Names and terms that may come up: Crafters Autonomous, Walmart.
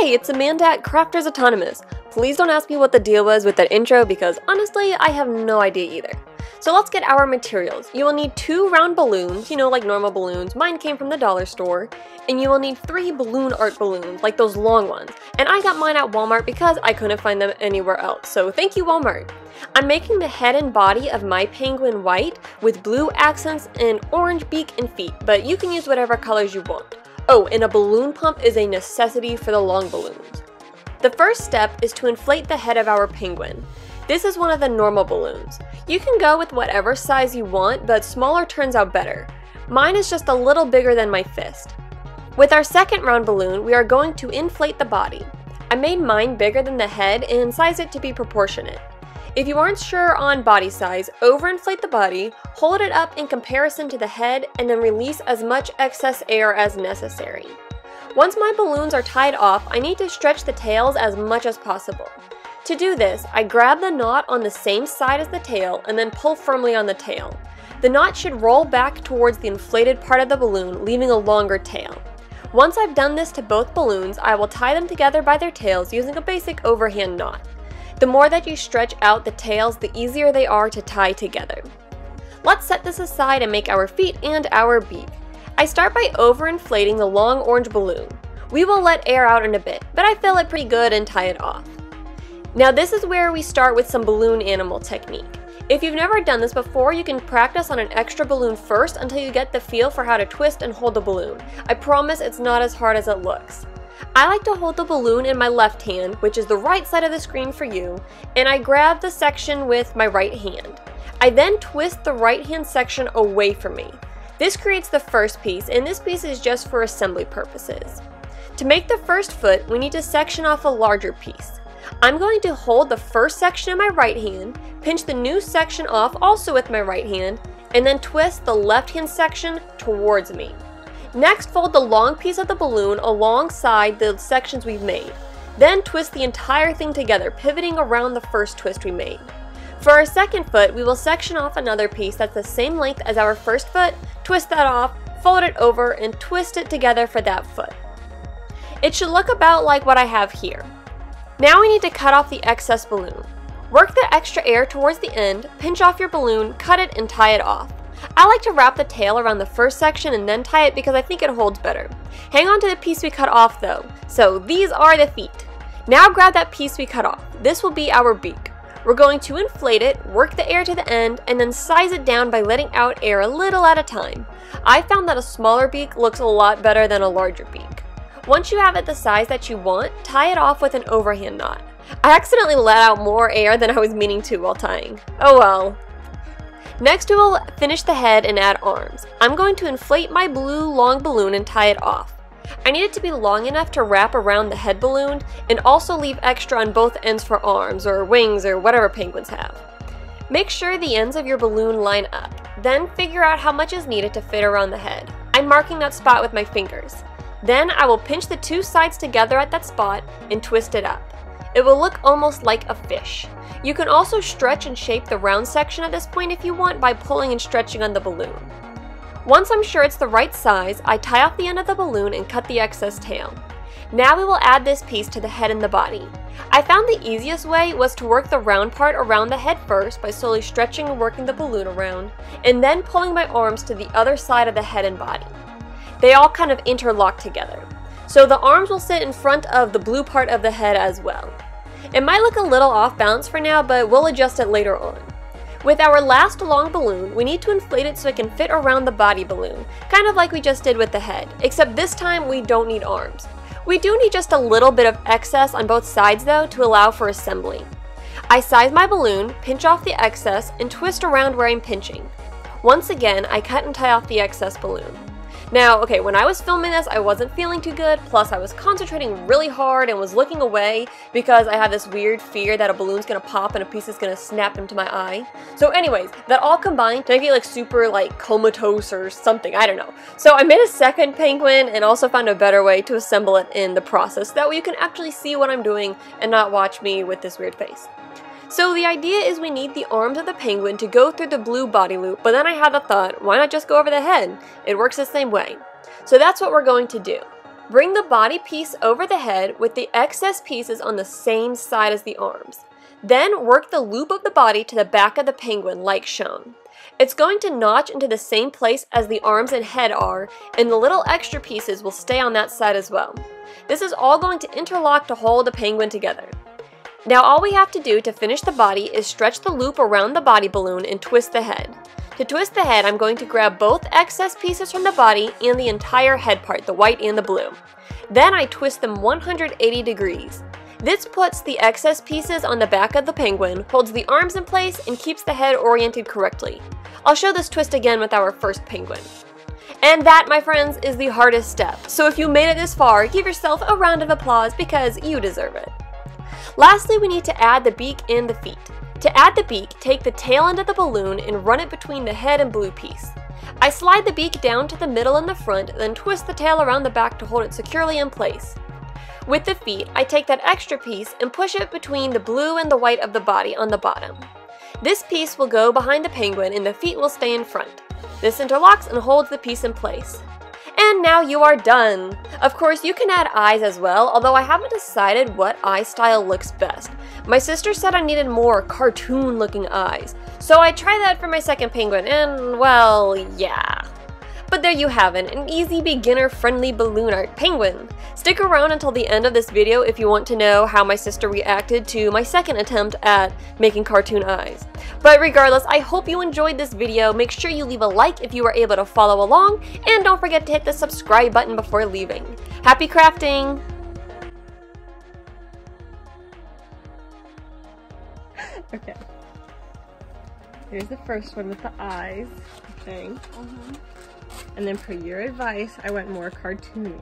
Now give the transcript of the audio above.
Hey, it's Amanda at Crafters Autonomous. Please don't ask me what the deal was with that intro because honestly, I have no idea either. So let's get our materials. You will need 2 round balloons, like normal balloons. Mine came from the dollar store. And you will need 3 balloon art balloons, like those long ones. And I got mine at Walmart because I couldn't find them anywhere else. So thank you, Walmart. I'm making the head and body of my penguin white with blue accents and orange beak and feet, but you can use whatever colors you want. Oh, and a balloon pump is a necessity for the long balloons. The first step is to inflate the head of our penguin. This is one of the normal balloons. You can go with whatever size you want, but smaller turns out better. Mine is just a little bigger than my fist. With our second round balloon, we are going to inflate the body. I made mine bigger than the head and sized it to be proportionate. If you aren't sure on body size, overinflate the body, hold it up in comparison to the head, and then release as much excess air as necessary. Once my balloons are tied off, I need to stretch the tails as much as possible. To do this, I grab the knot on the same side as the tail and then pull firmly on the tail. The knot should roll back towards the inflated part of the balloon, leaving a longer tail. Once I've done this to both balloons, I will tie them together by their tails using a basic overhand knot. The more that you stretch out the tails, the easier they are to tie together. Let's set this aside and make our feet and our beak. I start by overinflating the long orange balloon. We will let air out in a bit, but I fill it pretty good and tie it off. Now this is where we start with some balloon animal technique. If you've never done this before, you can practice on an extra balloon first until you get the feel for how to twist and hold the balloon. I promise it's not as hard as it looks. I like to hold the balloon in my left hand, which is the right side of the screen for you, and I grab the section with my right hand. I then twist the right hand section away from me. This creates the first piece, and this piece is just for assembly purposes. To make the first foot, we need to section off a larger piece. I'm going to hold the first section in my right hand, pinch the new section off also with my right hand, and then twist the left hand section towards me. Next, fold the long piece of the balloon alongside the sections we've made. Then twist the entire thing together, pivoting around the first twist we made. For our second foot, we will section off another piece that's the same length as our first foot, twist that off, fold it over, and twist it together for that foot. It should look about like what I have here. Now we need to cut off the excess balloon. Work the extra air towards the end, pinch off your balloon, cut it, and tie it off. I like to wrap the tail around the first section and then tie it because I think it holds better. Hang on to the piece we cut off though. So these are the feet. Now grab that piece we cut off. This will be our beak. We're going to inflate it, work the air to the end, and then size it down by letting out air a little at a time. I found that a smaller beak looks a lot better than a larger beak. Once you have it the size that you want, tie it off with an overhand knot. I accidentally let out more air than I was meaning to while tying. Oh well. Next, we will finish the head and add arms. I'm going to inflate my blue long balloon and tie it off. I need it to be long enough to wrap around the head balloon and also leave extra on both ends for arms or wings or whatever penguins have. Make sure the ends of your balloon line up. Then figure out how much is needed to fit around the head. I'm marking that spot with my fingers. Then I will pinch the two sides together at that spot and twist it up. It will look almost like a fish. You can also stretch and shape the round section at this point if you want by pulling and stretching on the balloon. Once I'm sure it's the right size, I tie off the end of the balloon and cut the excess tail. Now we will add this piece to the head and the body. I found the easiest way was to work the round part around the head first by slowly stretching and working the balloon around, and then pulling my arms to the other side of the head and body. They all kind of interlock together. So the arms will sit in front of the blue part of the head as well. It might look a little off balance for now, but we'll adjust it later on. With our last long balloon, we need to inflate it so it can fit around the body balloon, kind of like we just did with the head, except this time we don't need arms. We do need just a little bit of excess on both sides though to allow for assembly. I size my balloon, pinch off the excess, and twist around where I'm pinching. Once again, I cut and tie off the excess balloon. Now, okay, when I was filming this, I wasn't feeling too good, plus I was concentrating really hard and was looking away because I had this weird fear that a balloon's gonna pop and a piece is gonna snap into my eye. So anyways, that all combined to make it like super like comatose or something, I don't know. So I made a second penguin and also found a better way to assemble it in the process. That way you can actually see what I'm doing and not watch me with this weird face. So the idea is we need the arms of the penguin to go through the blue body loop, but then I had the thought, why not just go over the head? It works the same way. So that's what we're going to do. Bring the body piece over the head with the excess pieces on the same side as the arms. Then work the loop of the body to the back of the penguin like shown. It's going to notch into the same place as the arms and head are, and the little extra pieces will stay on that side as well. This is all going to interlock to hold the penguin together. Now all we have to do to finish the body is stretch the loop around the body balloon and twist the head. To twist the head, I'm going to grab both excess pieces from the body and the entire head part, the white and the blue. Then I twist them 180 degrees. This puts the excess pieces on the back of the penguin, holds the arms in place, and keeps the head oriented correctly. I'll show this twist again with our first penguin. And that, my friends, is the hardest step. So if you made it this far, give yourself a round of applause because you deserve it. Lastly, we need to add the beak and the feet. To add the beak, take the tail end of the balloon and run it between the head and blue piece. I slide the beak down to the middle and the front, then twist the tail around the back to hold it securely in place. With the feet, I take that extra piece and push it between the blue and the white of the body on the bottom. This piece will go behind the penguin and the feet will stay in front. This interlocks and holds the piece in place. And now you are done! Of course, you can add eyes as well, although I haven't decided what eye style looks best. My sister said I needed more cartoon-looking eyes, so I tried that for my second penguin, and, well, yeah. But there you have it, an easy beginner-friendly balloon art penguin. Stick around until the end of this video if you want to know how my sister reacted to my second attempt at making cartoon eyes. But regardless, I hope you enjoyed this video. Make sure you leave a like if you were able to follow along, and don't forget to hit the subscribe button before leaving. Happy crafting! Okay. Here's the first one with the eyes thing. And then for your advice, I went more cartoony.